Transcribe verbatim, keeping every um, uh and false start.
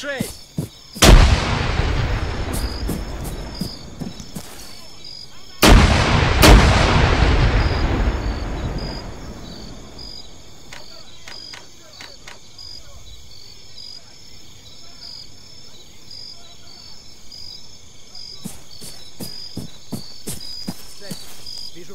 шесть. Вижу